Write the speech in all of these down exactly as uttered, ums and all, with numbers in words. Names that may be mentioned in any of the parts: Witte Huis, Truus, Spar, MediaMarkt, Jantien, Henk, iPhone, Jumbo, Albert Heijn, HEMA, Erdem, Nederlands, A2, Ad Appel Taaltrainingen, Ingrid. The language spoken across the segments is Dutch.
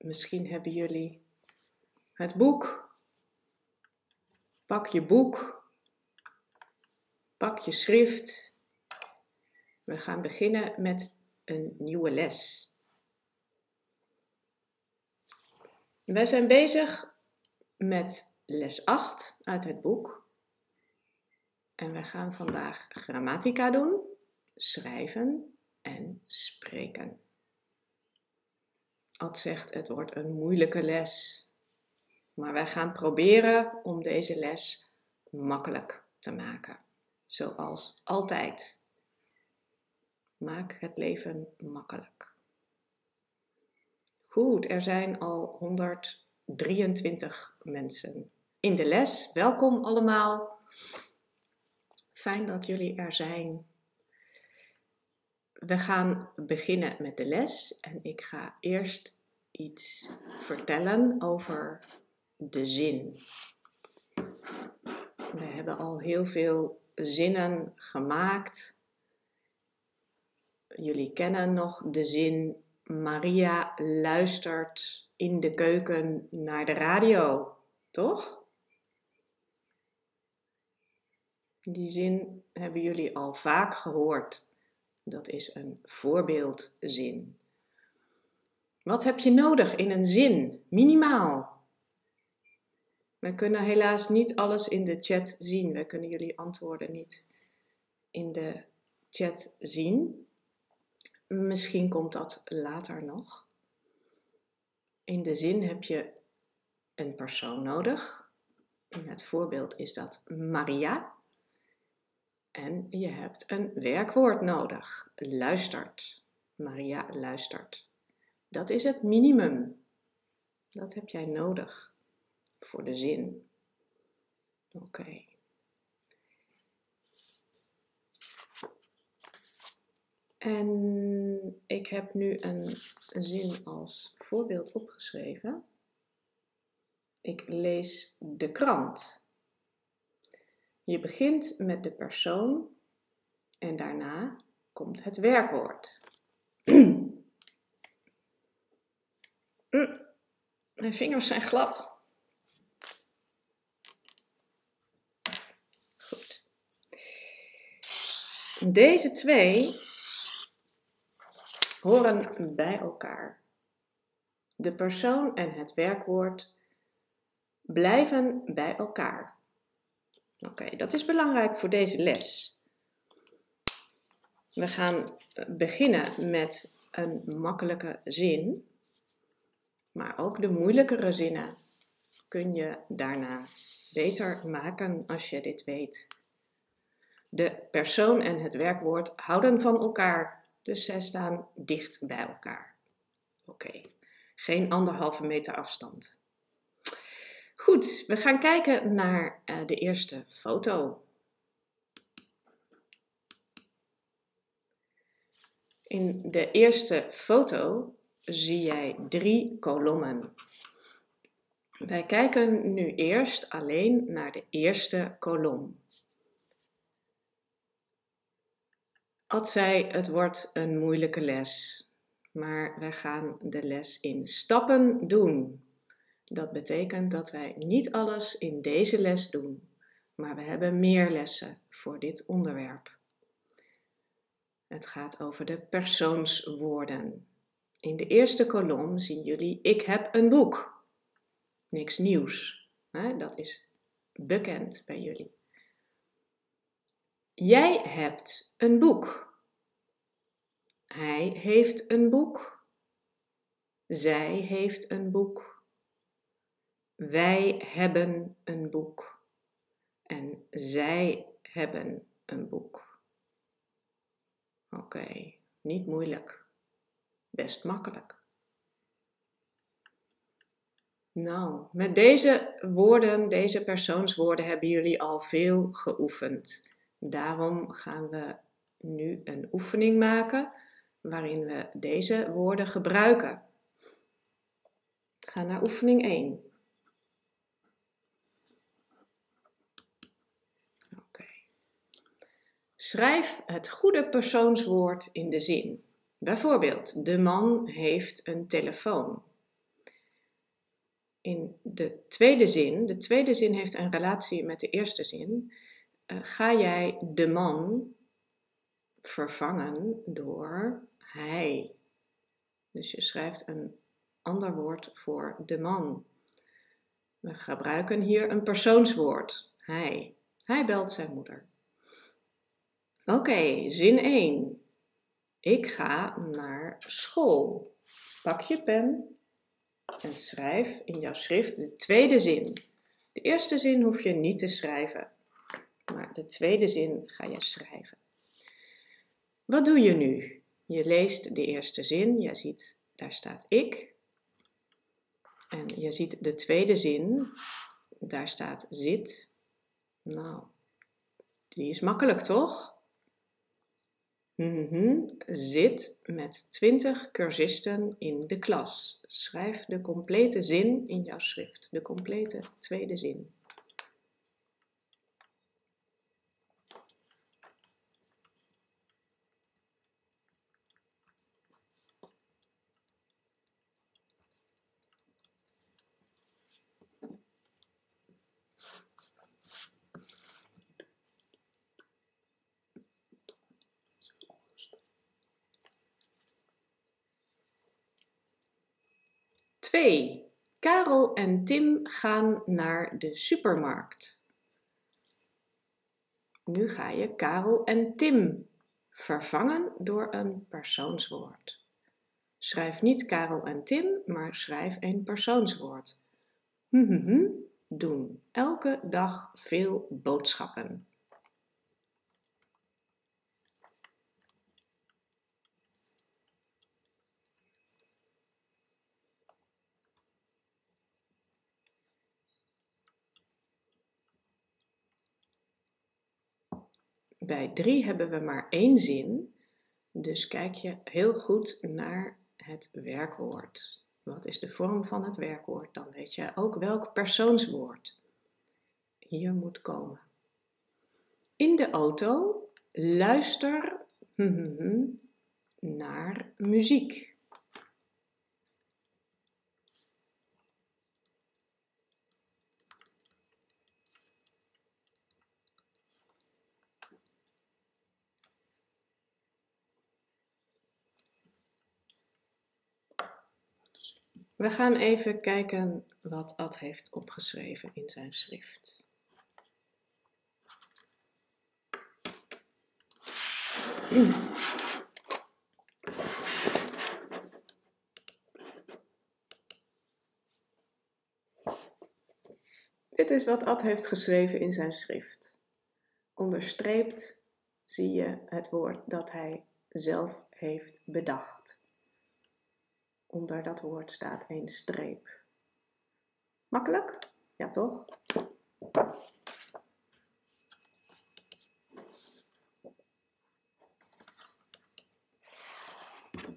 Misschien hebben jullie het boek. Pak je boek. Pak je schrift. We gaan beginnen met een nieuwe les. Wij zijn bezig met les acht uit het boek. En wij gaan vandaag grammatica doen, schrijven en spreken. Ad zegt, het wordt een moeilijke les. Maar wij gaan proberen om deze les makkelijk te maken. Zoals altijd. Maak het leven makkelijk. Goed, er zijn al honderddrieëntwintig mensen in de les. Welkom allemaal. Fijn dat jullie er zijn. We gaan beginnen met de les en ik ga eerst iets vertellen over de zin. We hebben al heel veel zinnen gemaakt. Jullie kennen nog de zin: Maria luistert in de keuken naar de radio, toch? Die zin hebben jullie al vaak gehoord. Dat is een voorbeeldzin. Wat heb je nodig in een zin? Minimaal. We kunnen helaas niet alles in de chat zien. We kunnen jullie antwoorden niet in de chat zien. Misschien komt dat later nog. In de zin heb je een persoon nodig. In het voorbeeld is dat Maria. En je hebt een werkwoord nodig. Luistert. Maria luistert. Dat is het minimum. Dat heb jij nodig voor de zin. Oké. Okay. En ik heb nu een zin als voorbeeld opgeschreven. Ik lees de krant. Je begint met de persoon en daarna komt het werkwoord. Mijn vingers zijn glad. Goed. Deze twee horen bij elkaar. De persoon en het werkwoord blijven bij elkaar. Oké, okay, dat is belangrijk voor deze les. We gaan beginnen met een makkelijke zin. Maar ook de moeilijkere zinnen kun je daarna beter maken als je dit weet. De persoon en het werkwoord houden van elkaar. Dus zij staan dicht bij elkaar. Oké, okay. Geen anderhalve meter afstand. Goed, we gaan kijken naar uh, de eerste foto. In de eerste foto zie jij drie kolommen. Wij kijken nu eerst alleen naar de eerste kolom. Ad zei, het wordt een moeilijke les, maar wij gaan de les in stappen doen. Dat betekent dat wij niet alles in deze les doen, maar we hebben meer lessen voor dit onderwerp. Het gaat over de persoonswoorden. In de eerste kolom zien jullie, ik heb een boek. Niks nieuws, hè? Dat is bekend bij jullie. Jij hebt een boek. Hij heeft een boek. Zij heeft een boek. Wij hebben een boek. En zij hebben een boek. Oké, okay, niet moeilijk. Best makkelijk. Nou, met deze woorden, deze persoonswoorden hebben jullie al veel geoefend. Daarom gaan we nu een oefening maken waarin we deze woorden gebruiken. Ga naar oefening één. Okay. Schrijf het goede persoonswoord in de zin. Bijvoorbeeld, de man heeft een telefoon. in de tweede zin, de tweede zin heeft een relatie met de eerste zin, uh, ga jij de man vervangen door hij. Dus je schrijft een ander woord voor de man. We gebruiken hier een persoonswoord, hij. Hij belt zijn moeder. Oké, okay, zin één. Ik ga naar school. Pak je pen en schrijf in jouw schrift de tweede zin. De eerste zin hoef je niet te schrijven, maar de tweede zin ga je schrijven. Wat doe je nu? Je leest de eerste zin, je ziet, daar staat ik. En je ziet de tweede zin, daar staat zit. Nou, die is makkelijk toch? Mm-hmm. Zit met twintig cursisten in de klas. Schrijf de complete zin in jouw schrift. De complete tweede zin. twee. Karel en Tim gaan naar de supermarkt. Nu ga je Karel en Tim vervangen door een persoonswoord. Schrijf niet Karel en Tim, maar schrijf een persoonswoord. Doen elke dag veel boodschappen. Bij drie hebben we maar één zin, dus kijk je heel goed naar het werkwoord. Wat is de vorm van het werkwoord? Dan weet je ook welk persoonswoord hier moet komen. In de auto luister naar muziek. We gaan even kijken wat Ad heeft opgeschreven in zijn schrift. Dit is wat Ad heeft geschreven in zijn schrift. Onderstreept zie je het woord dat hij zelf heeft bedacht. Onder dat woord staat een streep. Makkelijk? Ja, toch?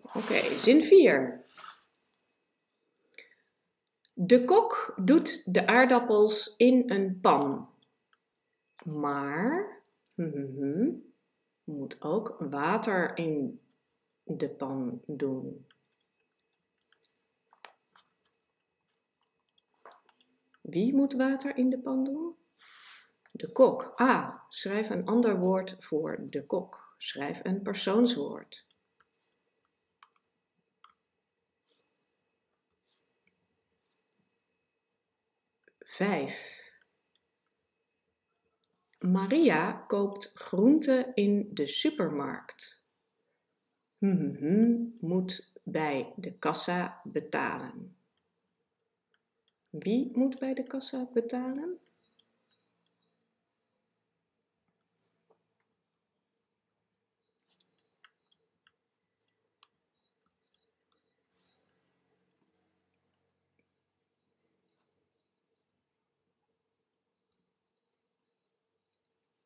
Oké, okay, zin vier. De kok doet de aardappels in een pan. Maar mm-hmm, moet ook water in de pan doen. Wie moet water in de pan doen? De kok. Ah, schrijf een ander woord voor de kok. Schrijf een persoonswoord. vijf. Maria koopt groenten in de supermarkt. Mm-hmm, moet bij de kassa betalen. Wie moet bij de kassa betalen?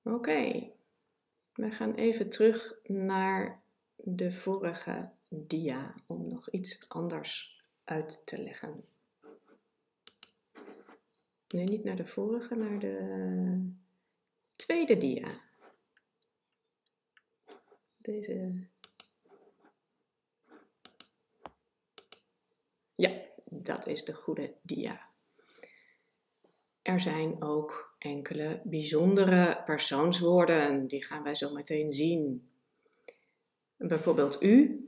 Oké, okay. We gaan even terug naar de vorige dia om nog iets anders uit te leggen. Nee, niet naar de vorige, naar de tweede dia. Deze. Ja, dat is de goede dia. er zijn ook enkele bijzondere persoonswoorden. Die gaan wij zo meteen zien. Bijvoorbeeld u.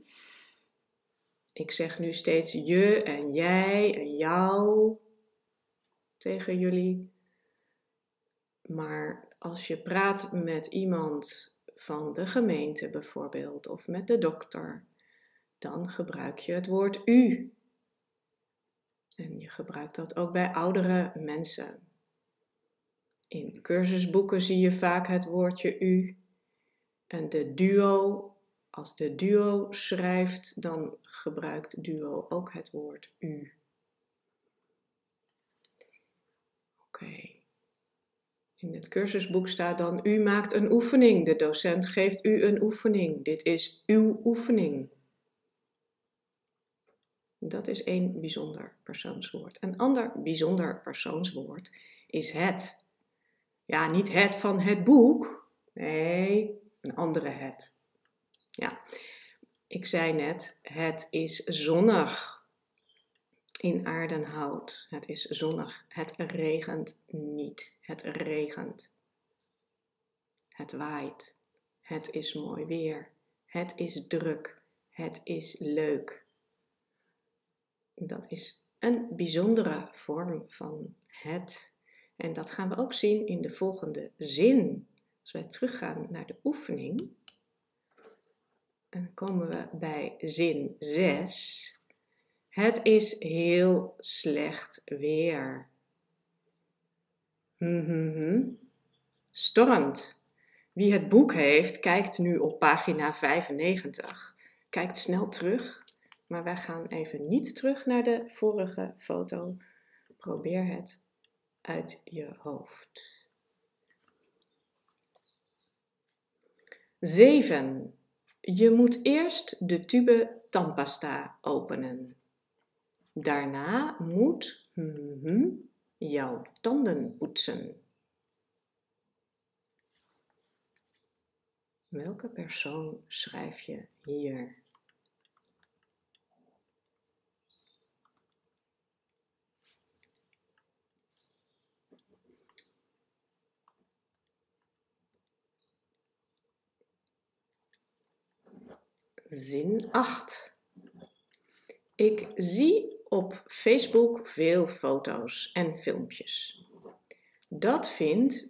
Ik zeg nu steeds je en jij en jou tegen jullie. Maar als je praat met iemand van de gemeente bijvoorbeeld of met de dokter, dan gebruik je het woord u. En je gebruikt dat ook bij oudere mensen. In cursusboeken zie je vaak het woordje u. En de duo, als de duo schrijft, dan gebruikt duo ook het woord u. Oké. Okay. In het cursusboek staat dan, u maakt een oefening. De docent geeft u een oefening. Dit is uw oefening. Dat is één bijzonder persoonswoord. Een ander bijzonder persoonswoord is het. Ja, niet het van het boek. Nee, een andere het. Ja, ik zei net, het is zonnig in Aardenhout. Het is zonnig. Het regent niet. Het regent. Het waait. Het is mooi weer. Het is druk. Het is leuk. Dat is een bijzondere vorm van het. En dat gaan we ook zien in de volgende zin. Als wij teruggaan naar de oefening. En dan komen we bij zin zes. Het is heel slecht weer. Mm-hmm. Stormt. Wie het boek heeft, kijkt nu op pagina vijfennegentig. Kijkt snel terug. Maar wij gaan even niet terug naar de vorige foto. Probeer het uit je hoofd. zeven. Je moet eerst de tube tandpasta openen. Daarna moet mm-hmm, jouw tanden poetsen. Welke persoon schrijf je hier? Zin acht. Ik zie op Facebook veel foto's en filmpjes. Dat vindt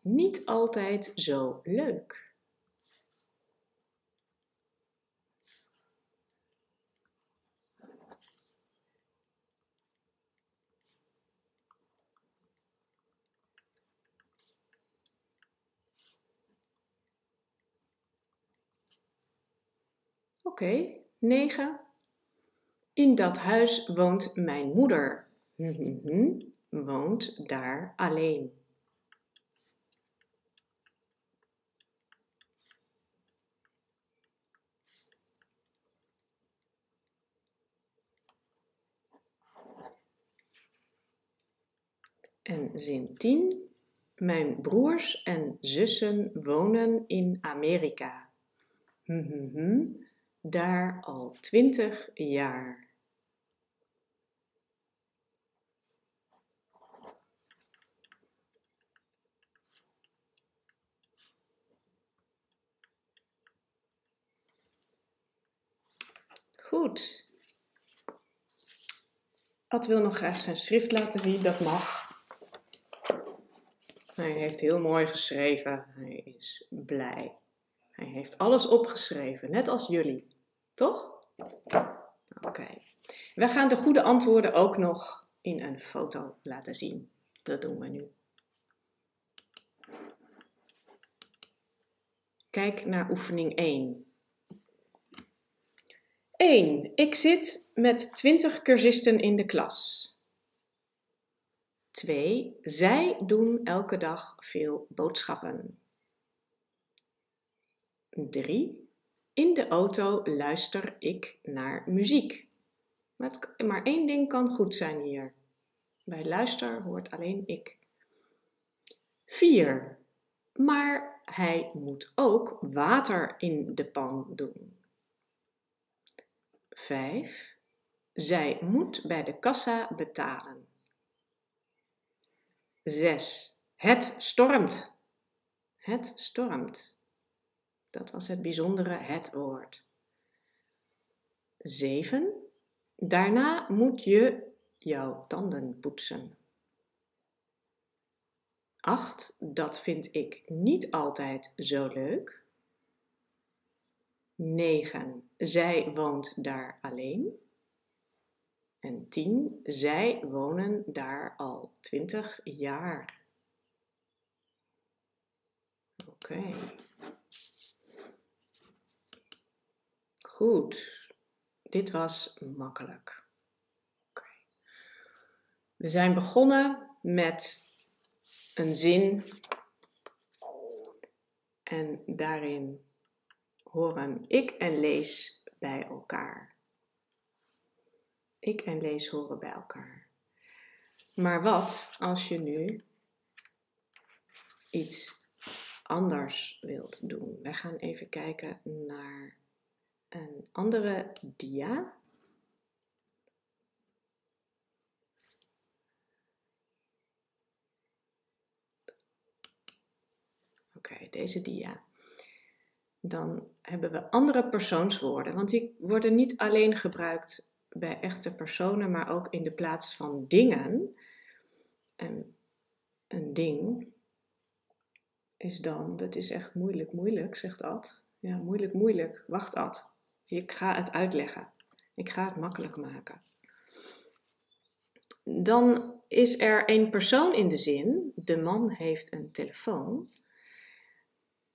niet altijd zo leuk. Oké, okay, negen. In dat huis woont mijn moeder. Woont daar alleen. En zin tien. Mijn broers en zussen wonen in Amerika. Daar al twintig jaar. Goed. Ad wil nog graag zijn schrift laten zien, dat mag. Hij heeft heel mooi geschreven. Hij is blij. Hij heeft alles opgeschreven, net als jullie. Toch? Oké. Okay. We gaan de goede antwoorden ook nog in een foto laten zien. Dat doen we nu. Kijk naar oefening één. één. Ik zit met twintig cursisten in de klas. twee. Zij doen elke dag veel boodschappen. drie. In de auto luister ik naar muziek. Maar, het, maar één ding kan goed zijn hier. Bij luister hoort alleen ik. vier. Maar hij moet ook water in de pan doen. vijf. Zij moet bij de kassa betalen. zes. Het stormt. Het stormt. Dat was het bijzondere het woord. zeven. Daarna moet je jouw tanden poetsen. acht. Dat vind ik niet altijd zo leuk. negen. Zij woont daar alleen. En tien. Zij wonen daar al twintig jaar. Oké. Okay. Goed. Dit was makkelijk. Okay. We zijn begonnen met een zin. En daarin horen ik en lees bij elkaar. Ik en lees horen bij elkaar. Maar wat als je nu iets anders wilt doen? Wij gaan even kijken naar een andere dia. Oké, okay, deze dia. Dan hebben we andere persoonswoorden, want die worden niet alleen gebruikt bij echte personen, maar ook in de plaats van dingen. En een ding is dan, dat is echt moeilijk, moeilijk, zegt Ad. Ja, moeilijk, moeilijk, wacht Ad. Ik ga het uitleggen. Ik ga het makkelijk maken. Dan is er één persoon in de zin. De man heeft een telefoon.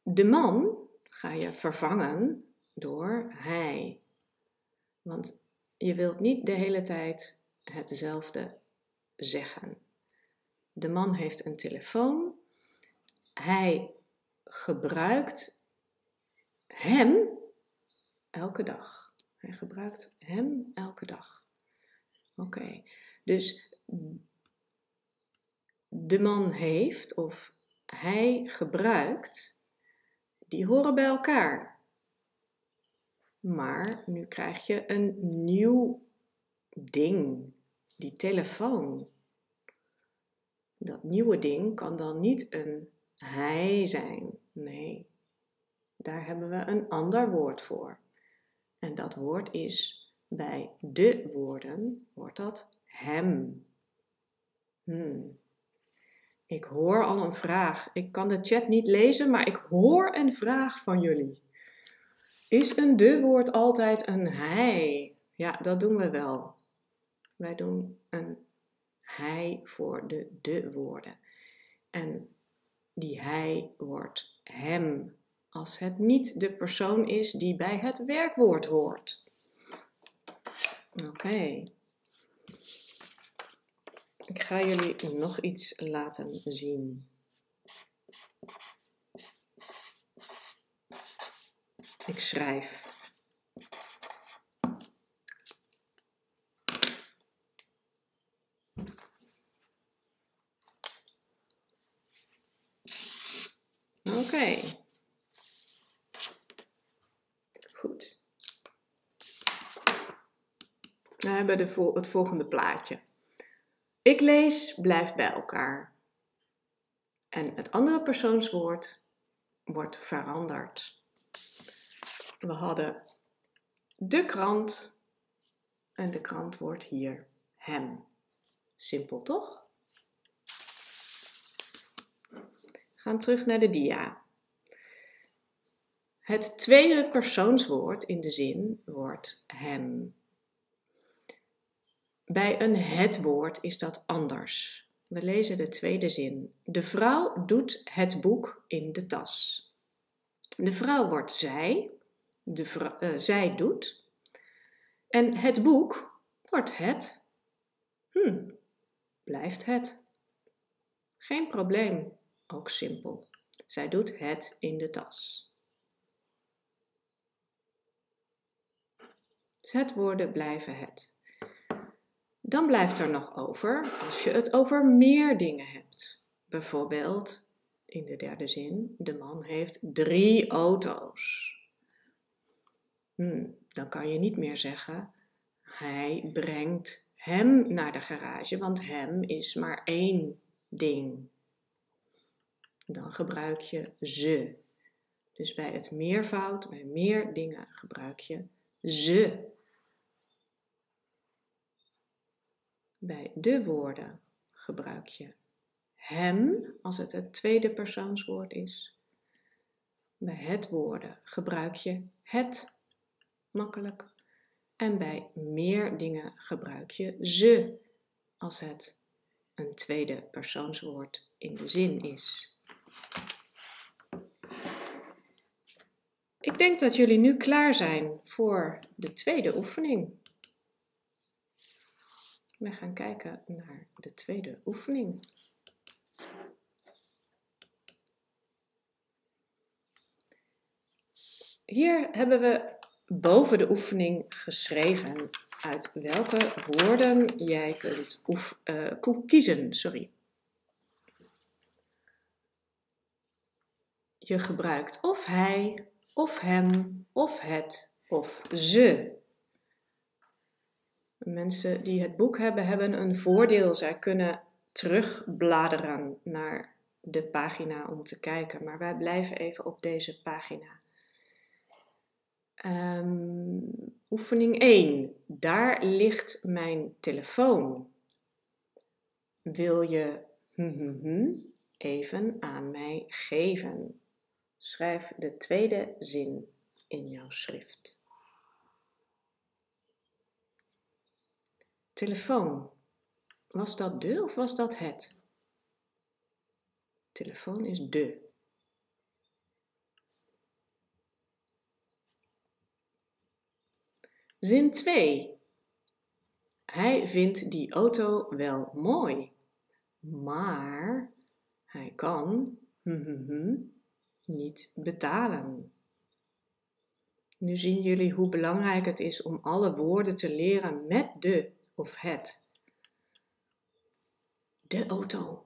De man ga je vervangen door hij. Want je wilt niet de hele tijd hetzelfde zeggen. De man heeft een telefoon. Hij gebruikt hem elke dag. Hij gebruikt hem elke dag. Oké, okay. Dus de man heeft of hij gebruikt, die horen bij elkaar. Maar nu krijg je een nieuw ding, die telefoon. Dat nieuwe ding kan dan niet een hij zijn, nee. Daar hebben we een ander woord voor. En dat woord is, bij de woorden, wordt dat hem. Hmm. Ik hoor al een vraag. Ik kan de chat niet lezen, maar ik hoor een vraag van jullie. Is een de-woord altijd een hij? Ja, dat doen we wel. Wij doen een hij voor de de-woorden. En die hij wordt hem. Als het niet de persoon is die bij het werkwoord hoort. Oké. Okay. Ik ga jullie nog iets laten zien. Ik schrijf. Oké. Okay. Goed. We hebben de vol- het volgende plaatje. Ik lees blijft bij elkaar. En het andere persoonswoord wordt veranderd. We hadden de krant. En de krant wordt hier hem. Simpel toch? We gaan terug naar de dia. Het tweede persoonswoord in de zin wordt hem. Bij een het-woord is dat anders. We lezen de tweede zin. De vrouw doet het boek in de tas. De vrouw wordt zij. De vrou- uh, zij doet. En het boek wordt het. Hm, blijft het. Geen probleem. Ook simpel. Zij doet het in de tas. Het-woorden blijven het. Dan blijft er nog over als je het over meer dingen hebt. Bijvoorbeeld, in de derde zin, de man heeft drie auto's. Hm, dan kan je niet meer zeggen, hij brengt hem naar de garage, want hem is maar één ding. Dan gebruik je ze. Dus bij het meervoud, bij meer dingen gebruik je ze. Bij de woorden gebruik je hem, als het het tweede persoonswoord is. Bij het woorden gebruik je het, makkelijk. En bij meer dingen gebruik je ze, als het een tweede persoonswoord in de zin is. Ik denk dat jullie nu klaar zijn voor de tweede oefening. We gaan kijken naar de tweede oefening. Hier hebben we boven de oefening geschreven uit welke woorden jij kunt oef, uh, kiezen. Sorry. Je gebruikt of hij, of hem, of het, of ze. Mensen die het boek hebben, hebben een voordeel. Zij kunnen terugbladeren naar de pagina om te kijken. Maar wij blijven even op deze pagina. Um, oefening één. Daar ligt mijn telefoon. Wil je hm, hm, hm, even aan mij geven? Schrijf de tweede zin in jouw schrift. Telefoon. Was dat de of was dat het? Telefoon is de. Zin twee. Hij vindt die auto wel mooi, maar hij kan hm, hm, hm, niet betalen. Nu zien jullie hoe belangrijk het is om alle woorden te leren met de of het. De auto.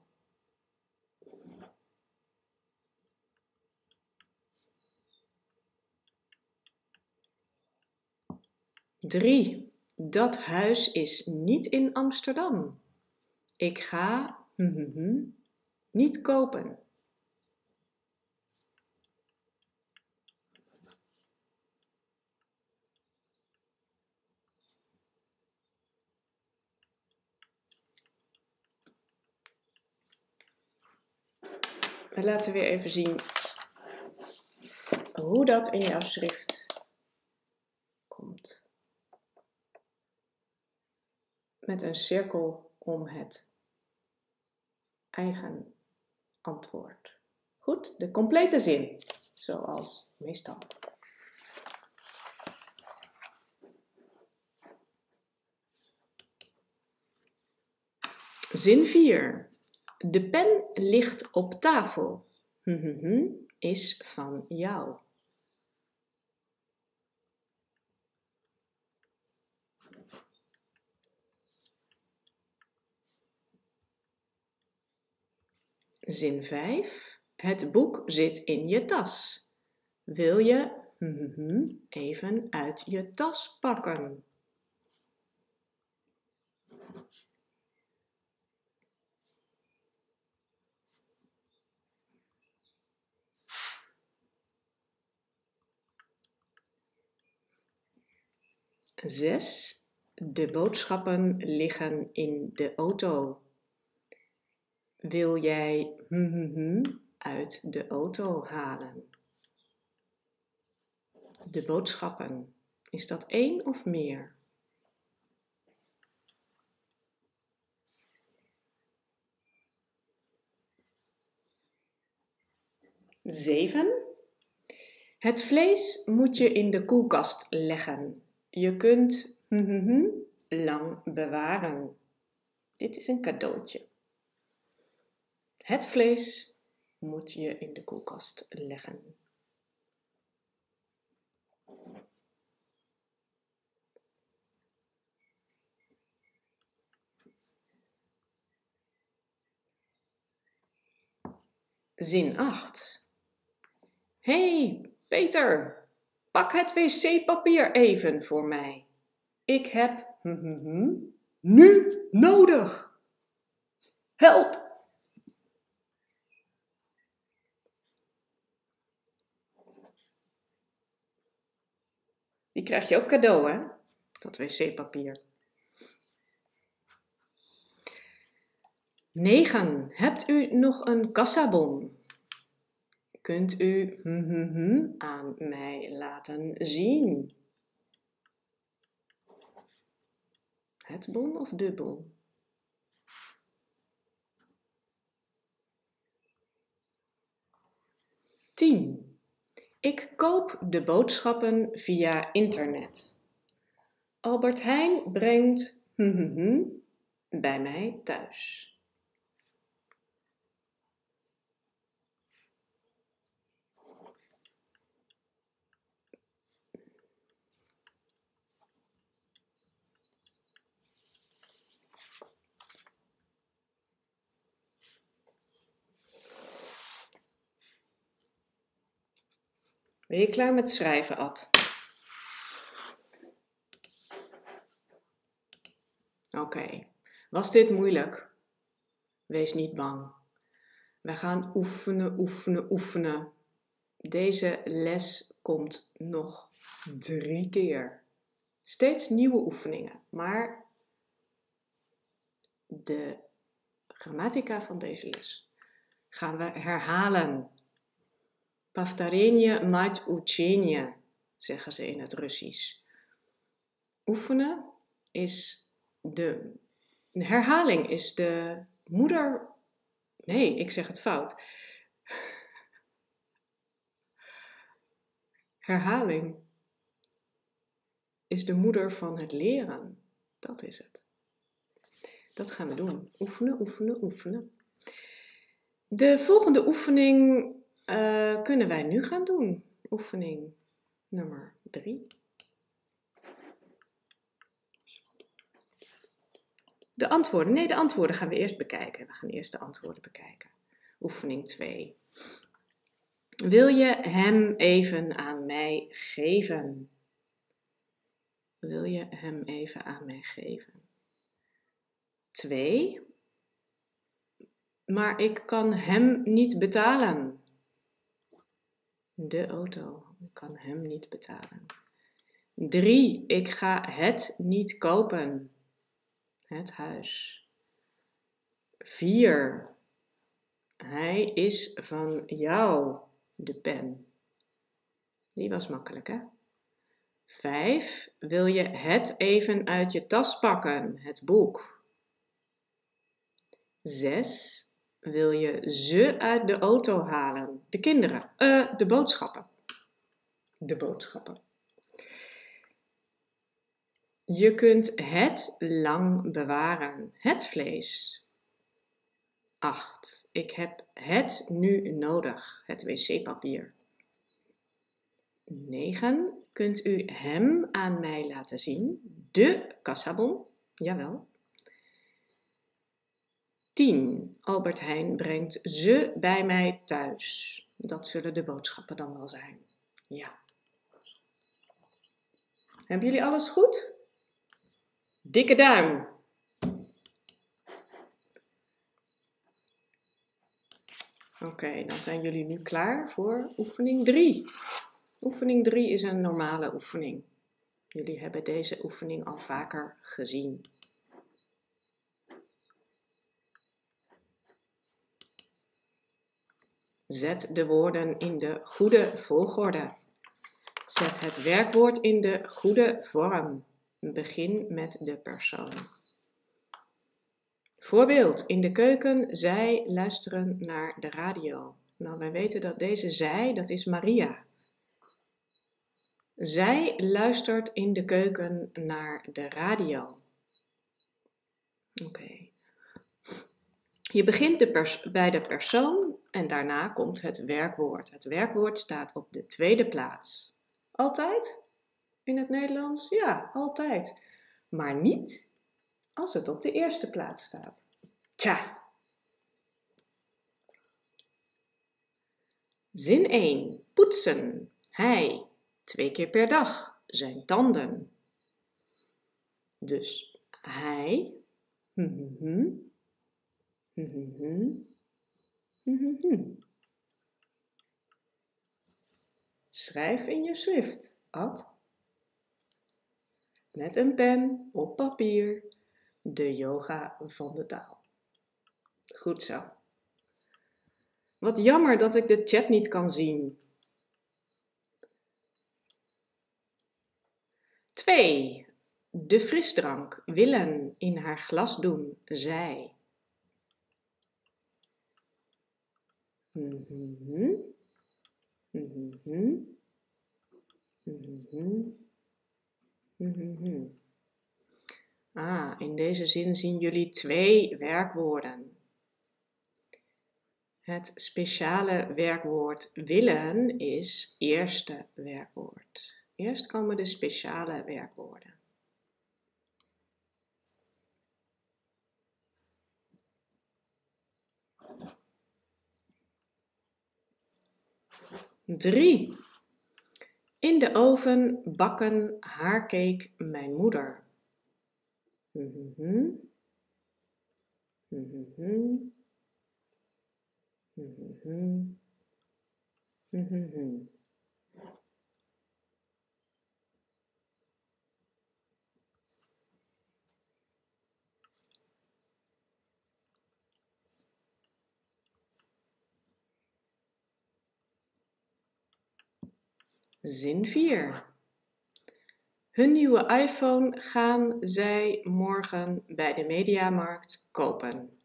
drie. Dat huis is niet in Amsterdam. Ik ga hm, hm, hm, niet kopen. We laten weer even zien hoe dat in jouw schrift komt. Met een cirkel om het eigen antwoord. Goed, de complete zin, zoals meestal. Zin vier. De pen ligt op tafel. Hm, hm, hm, is van jou. Zin vijf. Het boek zit in je tas. Wil je hm, hm, even uit je tas pakken? zes. De boodschappen liggen in de auto. Wil jij hm, hm, hm, uit de auto halen? De boodschappen. Is dat één of meer? zeven. Het vlees moet je in de koelkast leggen. Je kunt hm, hm, hm, lang bewaren. Dit is een cadeautje. Het vlees moet je in de koelkast leggen. Zin acht. Hey, Peter, pak het wc-papier even voor mij. Ik heb hm, hm, hm, nu nodig. Help! Die krijg je ook cadeau, hè? Dat wc-papier. negen. Hebt u nog een kassabon? Kunt u aan mij laten zien? Het bon of de bon? tien. Ik koop de boodschappen via internet. Albert Heijn brengt bij mij thuis. Ben je klaar met schrijven, Ad? Oké. Okay. Was dit moeilijk? Wees niet bang. We gaan oefenen, oefenen, oefenen. Deze les komt nog drie keer. Steeds nieuwe oefeningen, maar de grammatica van deze les gaan we herhalen. Pavtarenje mat uchenje, zeggen ze in het Russisch. Oefenen is de... herhaling is de moeder... Nee, ik zeg het fout. Herhaling is de moeder van het leren. Dat is het. Dat gaan we doen. Oefenen, oefenen, oefenen. De volgende oefening... Uh, kunnen wij nu gaan doen. Oefening nummer drie. De antwoorden. Nee, de antwoorden gaan we eerst bekijken. We gaan eerst de antwoorden bekijken. Oefening twee. Wil je hem even aan mij geven? Wil je hem even aan mij geven? twee. Maar ik kan hem niet betalen. De auto. Ik kan hem niet betalen. drie. Ik ga het niet kopen. Het huis. vier. Hij is van jou. De pen. Die was makkelijk, hè? vijf. Wil je het even uit je tas pakken? Het boek. zes. Wil je ze uit de auto halen? De kinderen. Uh, de boodschappen. De boodschappen. Je kunt het lang bewaren. Het vlees. acht. Ik heb het nu nodig. Het wc-papier. negen. Kunt u hem aan mij laten zien? De kassabon. Jawel. tien. Albert Heijn brengt ze bij mij thuis. Dat zullen de boodschappen dan wel zijn. Ja. Hebben jullie alles goed? Dikke duim. Oké, okay, dan zijn jullie nu klaar voor oefening drie. Oefening drie is een normale oefening. Jullie hebben deze oefening al vaker gezien. Zet de woorden in de goede volgorde. Zet het werkwoord in de goede vorm. Begin met de persoon. Voorbeeld, in de keuken, zij luisteren naar de radio. Nou, wij weten dat deze zij, dat is Maria. Zij luistert in de keuken naar de radio. Oké. Okay. Je begint de pers- bij de persoon en daarna komt het werkwoord. Het werkwoord staat op de tweede plaats. Altijd? In het Nederlands? Ja, altijd. Maar niet als het op de eerste plaats staat. Tja! Zin één. Poetsen. Hij. Twee keer per dag. Zijn tanden. Dus hij... Mm-hmm. Mm-hmm. Mm-hmm. Schrijf in je schrift, Ad. met een pen op papier de yoga van de taal. Goed zo. Wat jammer dat ik de chat niet kan zien. twee. De frisdrank willen in haar glas doen, zij. Mm-hmm. Mm-hmm. Mm-hmm. Mm-hmm. Ah, in deze zin zien jullie twee werkwoorden. Het speciale werkwoord willen is eerste werkwoord. Eerst komen de speciale werkwoorden. drie. In de oven bakken haarcake mijn moeder. Mm-hmm. Mm-hmm. Mm-hmm. Mm-hmm. Zin vier. Hun nieuwe iPhone gaan zij morgen bij de MediaMarkt kopen.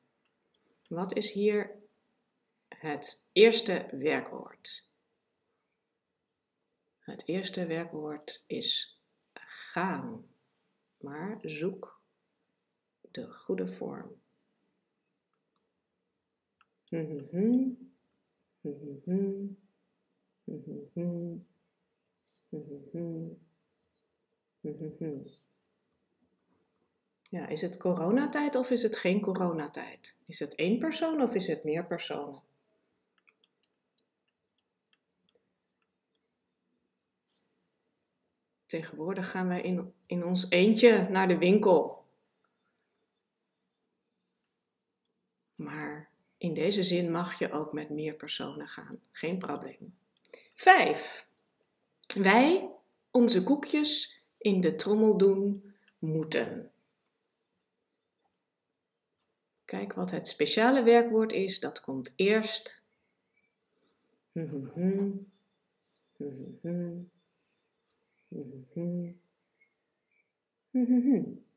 Wat is hier het eerste werkwoord? Het eerste werkwoord is gaan, maar zoek de goede vorm. Mm-hmm. Mm-hmm. Mm-hmm. Ja, is het coronatijd of is het geen coronatijd? Is het één persoon of is het meer personen? Tegenwoordig gaan wij in, in ons eentje naar de winkel. Maar in deze zin mag je ook met meer personen gaan. Geen probleem. Vijf. Wij onze koekjes in de trommel doen moeten. Kijk wat het speciale werkwoord is, dat komt eerst. Mm-hmm. Mm-hmm. Mm-hmm. Mm-hmm.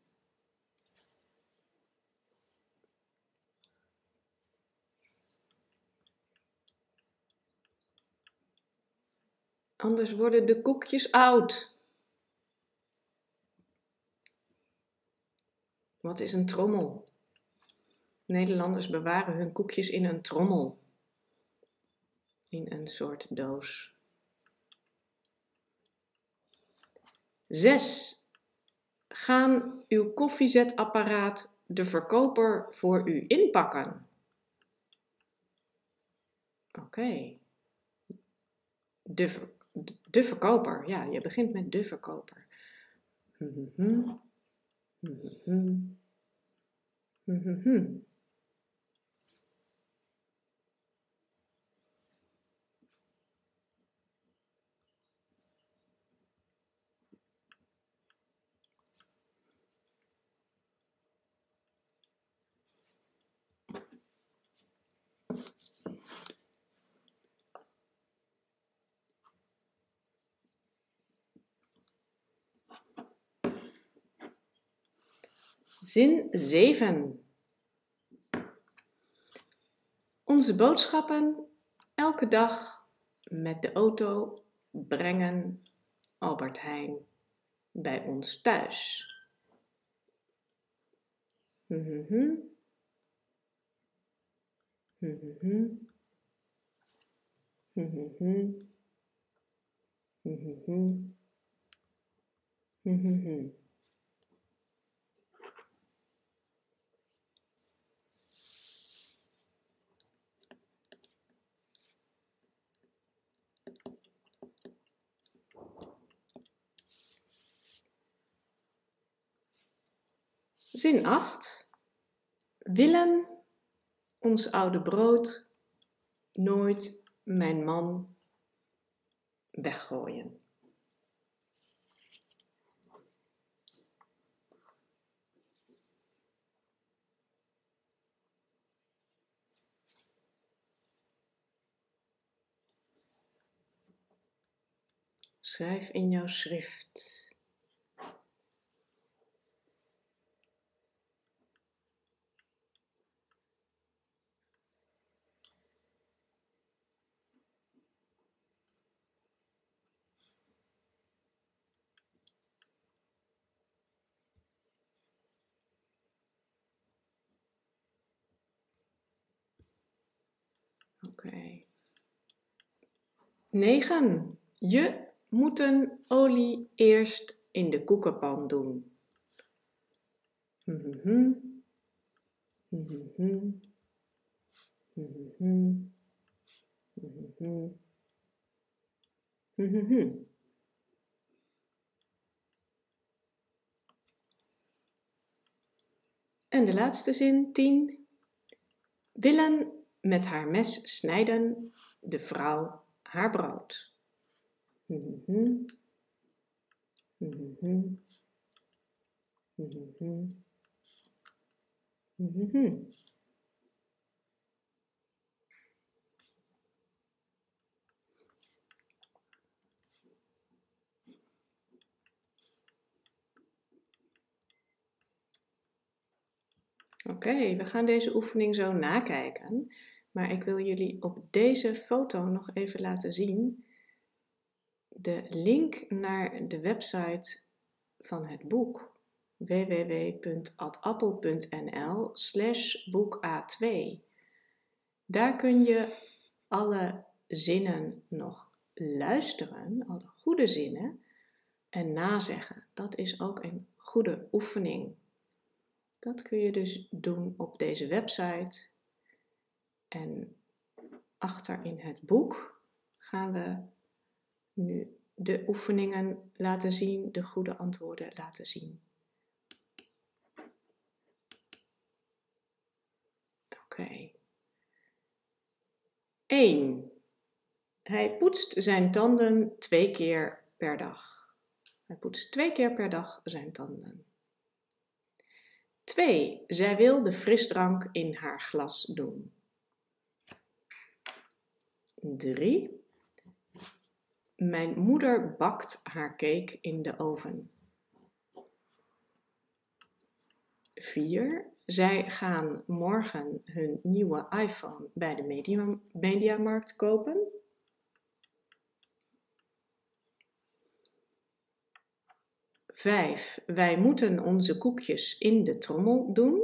Anders worden de koekjes oud. Wat is een trommel? Nederlanders bewaren hun koekjes in een trommel. In een soort doos. zes. Gaan uw koffiezetapparaat de verkoper voor u inpakken? Oké. Okay. De verkoper. De verkoper, ja, je begint met de verkoper. Mm-hmm. Mm-hmm. Mm-hmm. Zin zeven. Onze boodschappen elke dag met de auto brengen Albert Heijn bij ons thuis. Mm-hmm. Mm-hmm. Mm-hmm. Mm-hmm. Mm-hmm. Zin acht. Willen ons oude brood nooit mijn man weggooien. Schrijf in jouw schrift. Oké. Okay. negen. Je moet een olie eerst in de koekenpan doen. Mm-hmm. Mm-hmm. Mm-hmm. Mm-hmm. Mm-hmm. En de laatste zin, tien. Willen met haar mes snijden de vrouw haar brood. Mm-hmm. Mm-hmm. Mm-hmm. Mm-hmm. Oké, we gaan deze oefening zo nakijken. Maar ik wil jullie op deze foto nog even laten zien de link naar de website van het boek w w w punt ad appel punt n l slash boek a twee. Daar kun je alle zinnen nog luisteren, alle goede zinnen, en nazeggen. Dat is ook een goede oefening. Dat kun je dus doen op deze website. En achter in het boek gaan we nu de oefeningen laten zien, de goede antwoorden laten zien. Oké. één. Hij poetst zijn tanden twee keer per dag. Hij poetst twee keer per dag zijn tanden. twee. Zij wil de frisdrank in haar glas doen. drie. Mijn moeder bakt haar cake in de oven. vier. Zij gaan morgen hun nieuwe iPhone bij de media, MediaMarkt kopen. vijf. Wij moeten onze koekjes in de trommel doen.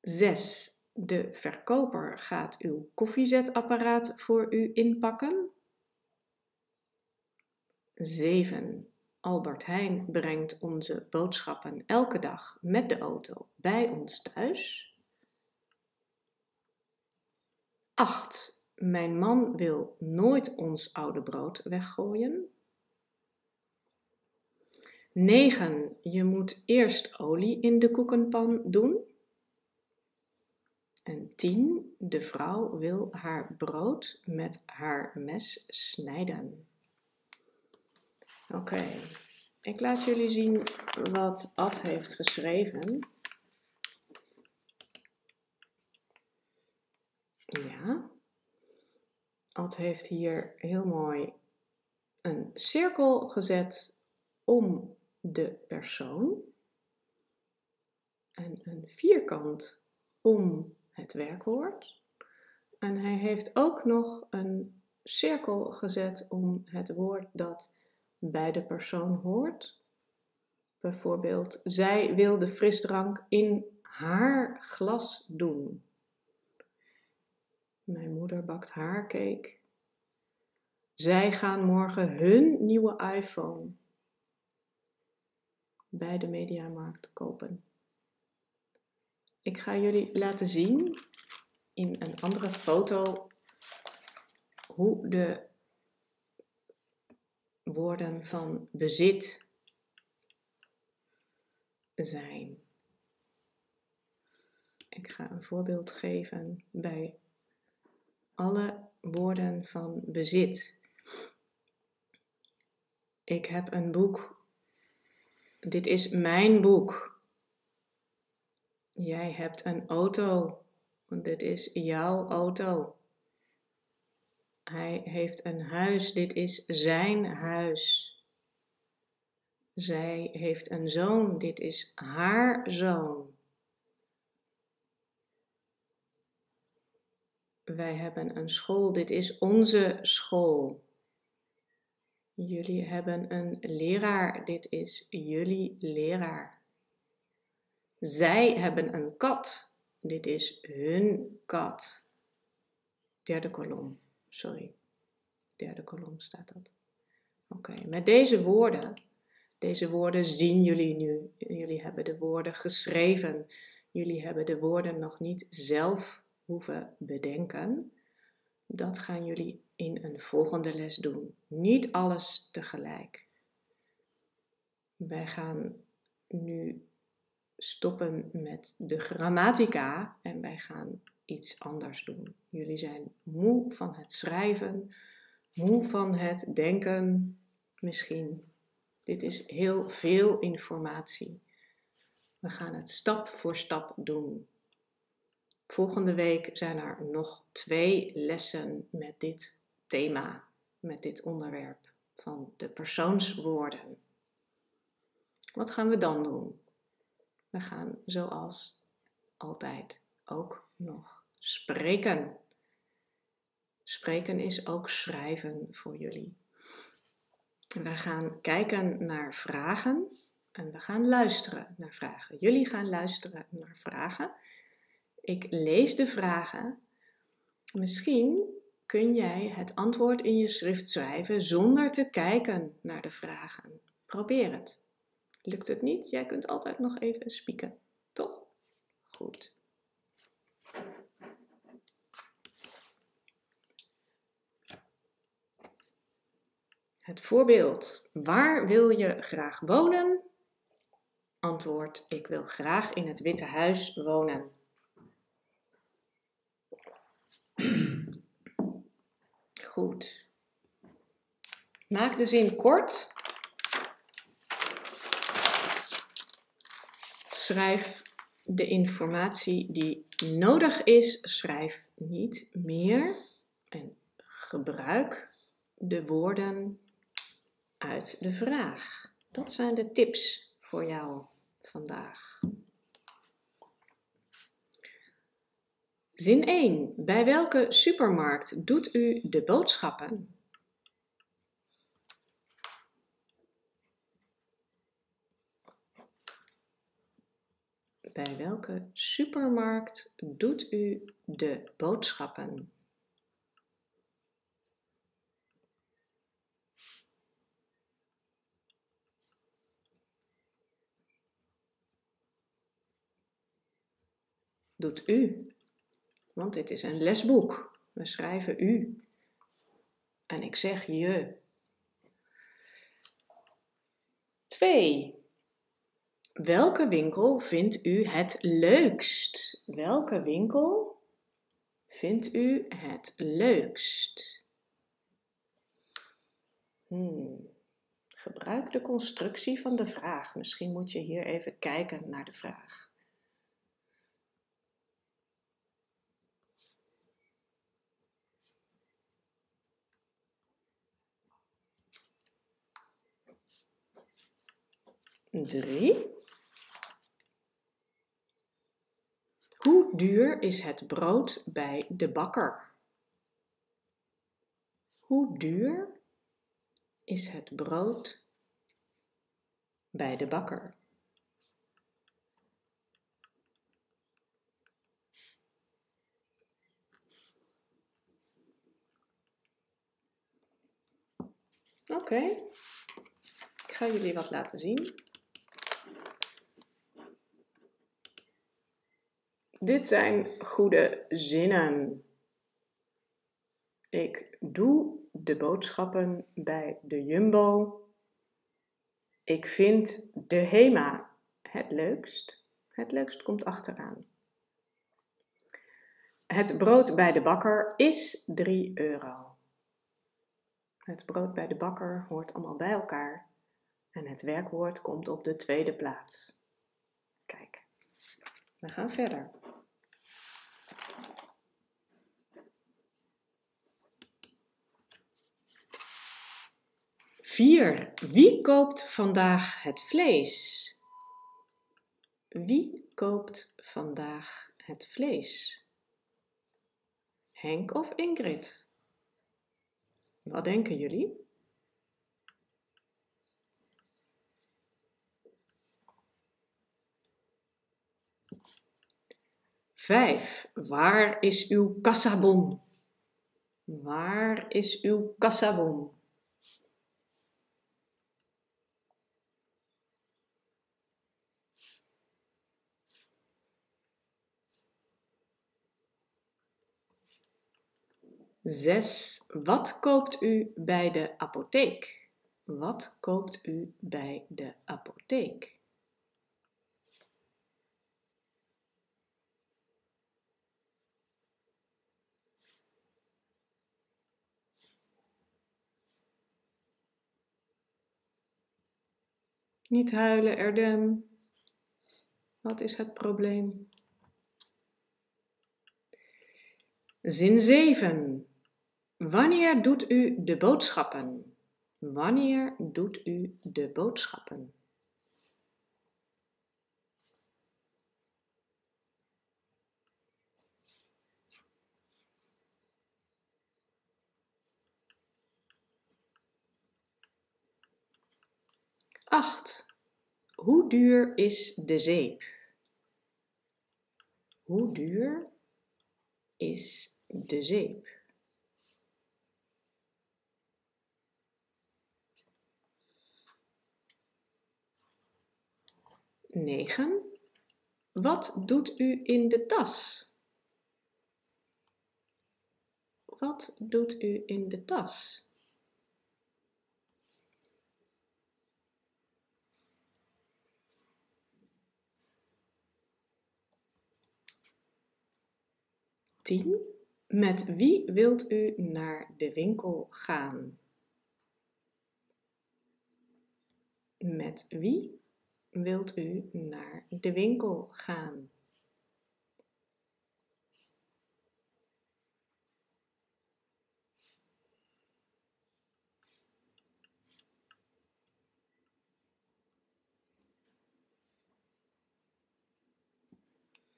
zes. De verkoper gaat uw koffiezetapparaat voor u inpakken. zeven. Albert Heijn brengt onze boodschappen elke dag met de auto bij ons thuis. acht. Mijn man wil nooit ons oude brood weggooien. negen. Je moet eerst olie in de koekenpan doen. En tien. De vrouw wil haar brood met haar mes snijden. Oké, okay. Ik laat jullie zien wat Ad heeft geschreven. Ja, Ad heeft hier heel mooi een cirkel gezet om de persoon en een vierkant om het werkwoord. En hij heeft ook nog een cirkel gezet om het woord dat bij de persoon hoort. Bijvoorbeeld, zij wil de frisdrank in haar glas doen. Mijn moeder bakt haar cake. Zij gaan morgen hun nieuwe iPhone bij de MediaMarkt kopen. Ik ga jullie laten zien in een andere foto hoe de woorden van bezit zijn. Ik ga een voorbeeld geven bij alle woorden van bezit. Ik heb een boek. Dit is mijn boek. Jij hebt een auto, want dit is jouw auto. Hij heeft een huis, dit is zijn huis. Zij heeft een zoon, dit is haar zoon. Wij hebben een school, dit is onze school. Jullie hebben een leraar, dit is jullie leraar. Zij hebben een kat, dit is hun kat. Derde kolom, sorry. Derde kolom staat dat. Oké, okay. Met deze woorden, deze woorden zien jullie nu. Jullie hebben de woorden geschreven. Jullie hebben de woorden nog niet zelf hoeven bedenken. Dat gaan jullie in een volgende les doen. Niet alles tegelijk. Wij gaan nu stoppen met de grammatica en wij gaan iets anders doen. Jullie zijn moe van het schrijven, moe van het denken, misschien. Dit is heel veel informatie. We gaan het stap voor stap doen. Volgende week zijn er nog twee lessen met dit thema, met dit onderwerp van de persoonswoorden. Wat gaan we dan doen? We gaan zoals altijd ook nog spreken. Spreken is ook schrijven voor jullie. We gaan kijken naar vragen en we gaan luisteren naar vragen. Jullie gaan luisteren naar vragen. Ik lees de vragen. Misschien kun jij het antwoord in je schrift schrijven zonder te kijken naar de vragen. Probeer het. Lukt het niet? Jij kunt altijd nog even spieken, toch? Goed. Het voorbeeld. Waar wil je graag wonen? Antwoord. Ik wil graag in het Witte Huis wonen. Goed. Maak de zin kort. Schrijf de informatie die nodig is. Schrijf niet meer. En gebruik de woorden uit de vraag. Dat zijn de tips voor jou vandaag. Zin één. Bij welke supermarkt doet u de boodschappen? Bij welke supermarkt doet u de boodschappen? Doet u, want dit is een lesboek. We schrijven u en ik zeg je. Twee. Welke winkel vindt u het leukst? Welke winkel vindt u het leukst? Hmm. Gebruik de constructie van de vraag. Misschien moet je hier even kijken naar de vraag. Drie. Hoe duur is het brood bij de bakker? Hoe duur is het brood bij de bakker? Oké, okay. Ik ga jullie wat laten zien. Dit zijn goede zinnen. Ik doe de boodschappen bij de Jumbo. Ik vind de HEMA het leukst. Het leukst komt achteraan. Het brood bij de bakker is drie euro. Het brood bij de bakker hoort allemaal bij elkaar. En het werkwoord komt op de tweede plaats. Kijk, we gaan verder. vier. Wie koopt vandaag het vlees? Wie koopt vandaag het vlees? Henk of Ingrid? Wat denken jullie? Vijf. Waar is uw kassabon? Waar is uw kassabon? Zes. Wat koopt u bij de apotheek? Wat koopt u bij de apotheek? Niet huilen, Erdem. Wat is het probleem? Zin zeven. Wanneer doet u de boodschappen? Wanneer doet u de boodschappen? acht. Hoe duur is de zeep? Hoe duur is de zeep? negen. Wat doet u in de tas? Wat doet u in de tas? tien. Met wie wilt u naar de winkel gaan? Met wie wilt u naar de winkel gaan?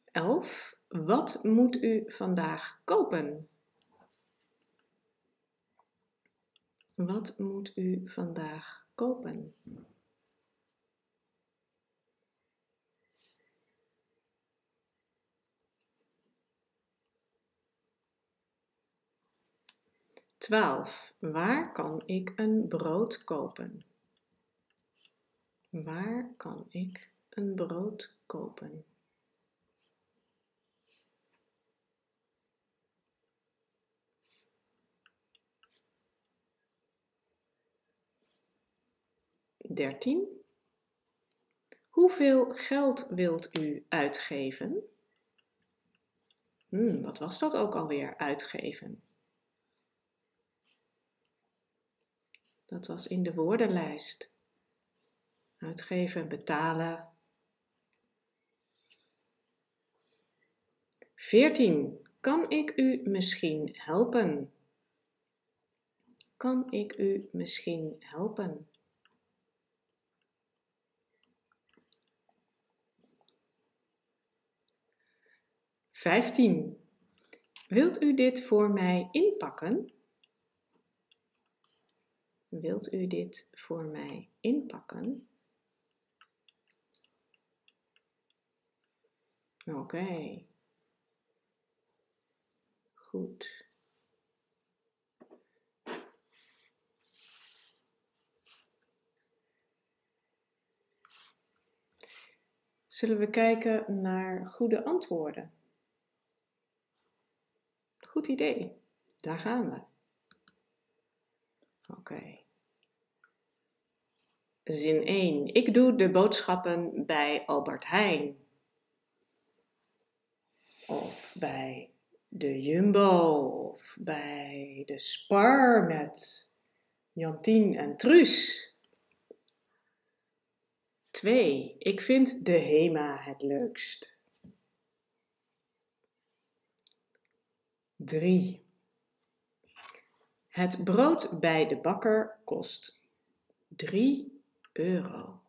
elf. Wat moet u vandaag kopen? Wat moet u vandaag kopen? twaalf. Waar kan ik een brood kopen? Waar kan ik een brood kopen? dertien. Hoeveel geld wilt u uitgeven? Hmm, wat was dat ook alweer, uitgeven? Dat was in de woordenlijst. Uitgeven, betalen. veertien. Kan ik u misschien helpen? Kan ik u misschien helpen? vijftien. Wilt u dit voor mij inpakken? Wilt u dit voor mij inpakken? Oké. Okay. Goed. Zullen we kijken naar goede antwoorden? Goed idee. Daar gaan we. Oké. Okay. Zin één. Ik doe de boodschappen bij Albert Heijn. Of bij de Jumbo. Of bij de Spar met Jantien en Truus. twee. Ik vind de HEMA het leukst. drie. Het brood bij de bakker kost drie euro.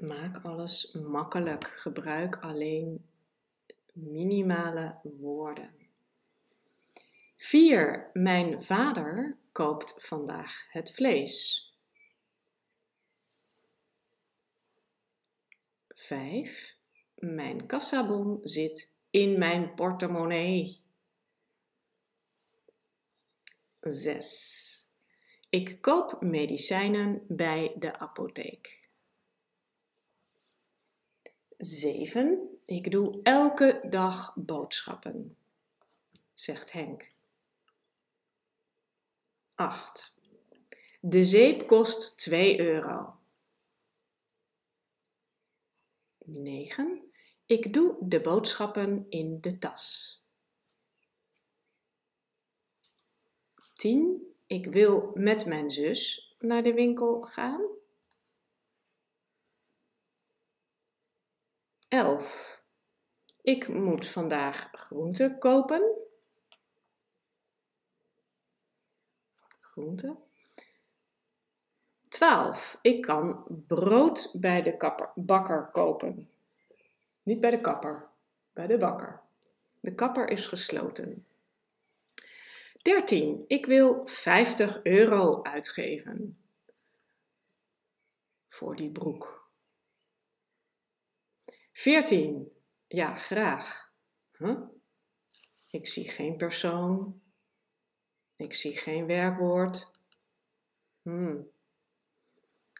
Maak alles makkelijk. Gebruik alleen minimale woorden. vier. Mijn vader koopt vandaag het vlees. vijf. Mijn kassabon zit in mijn portemonnee. zes. Ik koop medicijnen bij de apotheek. zeven. Ik doe elke dag boodschappen, zegt Henk. acht. De zeep kost twee euro. negen. Ik doe de boodschappen in de tas. tien. Ik wil met mijn zus naar de winkel gaan. elf. Ik moet vandaag groenten kopen. Groenten. twaalf. Ik kan brood bij de kapper, bakker kopen. Niet bij de kapper, bij de bakker. De kapper is gesloten. dertien. Ik wil vijftig euro uitgeven voor die broek. veertien. Ja, graag. Huh? Ik zie geen persoon. Ik zie geen werkwoord. Hmm.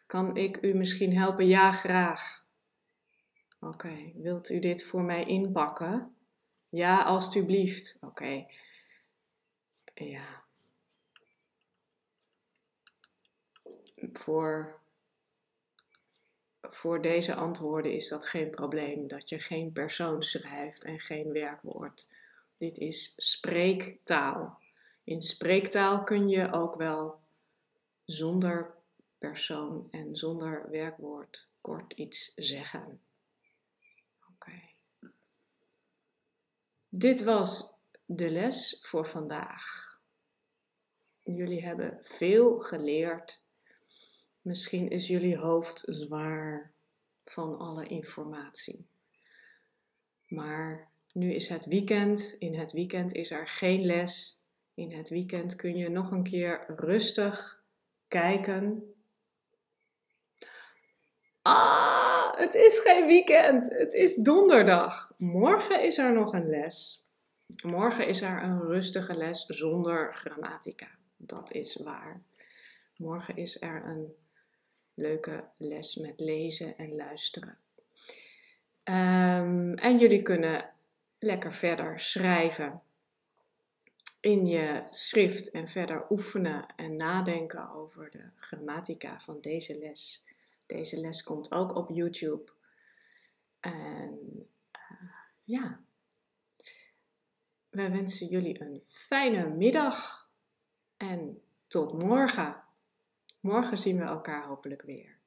Kan ik u misschien helpen? Ja, graag. Oké, okay. Wilt u dit voor mij inpakken? Ja, alstublieft. Oké. Okay. Ja. Voor, voor deze antwoorden is dat geen probleem, dat je geen persoon schrijft en geen werkwoord. Dit is spreektaal. In spreektaal kun je ook wel zonder persoon en zonder werkwoord kort iets zeggen. Oké. Okay. Dit was de les voor vandaag. Jullie hebben veel geleerd. Misschien is jullie hoofd zwaar van alle informatie. Maar nu is het weekend. In het weekend is er geen les. In het weekend kun je nog een keer rustig kijken. Ah, het is geen weekend. Het is donderdag. Morgen is er nog een les. Morgen is er een rustige les zonder grammatica. Dat is waar. Morgen is er een leuke les met lezen en luisteren. Um, en jullie kunnen lekker verder schrijven in je schrift en verder oefenen en nadenken over de grammatica van deze les. Deze les komt ook op YouTube. En uh, ja... Wij wensen jullie een fijne middag en tot morgen. Morgen zien we elkaar hopelijk weer.